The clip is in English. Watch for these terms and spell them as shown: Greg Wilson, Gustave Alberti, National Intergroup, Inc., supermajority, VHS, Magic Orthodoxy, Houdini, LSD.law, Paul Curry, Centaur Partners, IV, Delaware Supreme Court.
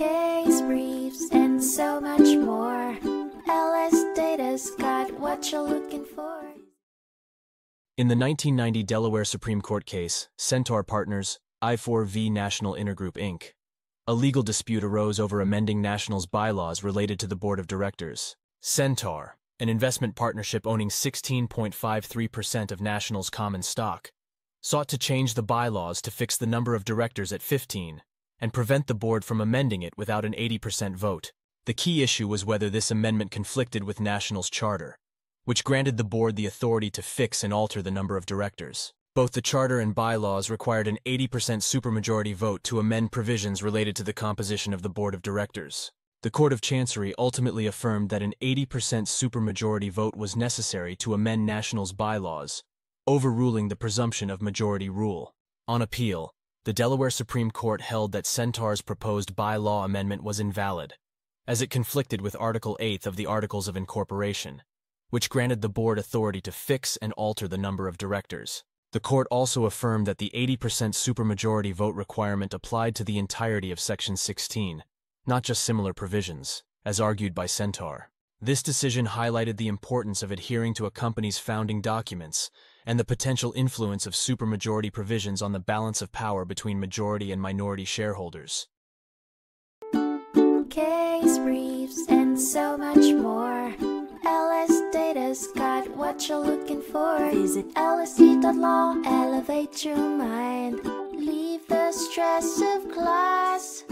case briefs, and so much more. LS Data's got what you're looking for. In the 1990 Delaware Supreme Court case, Centaur Partners, IV, National Intergroup, Inc., a legal dispute arose over amending National's bylaws related to the board of directors. Centaur, an investment partnership owning 16.53% of National's common stock, sought to change the bylaws to fix the number of directors at 15 and prevent the board from amending it without an 80% vote. The key issue was whether this amendment conflicted with National's charter, which granted the board the authority to fix and alter the number of directors. Both the charter and bylaws required an 80% supermajority vote to amend provisions related to the composition of the board of directors. The Court of Chancery ultimately affirmed that an 80% supermajority vote was necessary to amend National's bylaws, overruling the presumption of majority rule. On appeal, the Delaware Supreme Court held that Centaur's proposed bylaw amendment was invalid, as it conflicted with Article 8 of the Articles of Incorporation, which granted the board authority to fix and alter the number of directors. The court also affirmed that the 80% supermajority vote requirement applied to the entirety of Section 16, not just similar provisions, as argued by Centaur. This decision highlighted the importance of adhering to a company's founding documents and the potential influence of supermajority provisions on the balance of power between majority and minority shareholders. Case briefs and so much more. LS Data's got what you're looking for. Visit LSD.law, elevate your mind, leave the stress of class.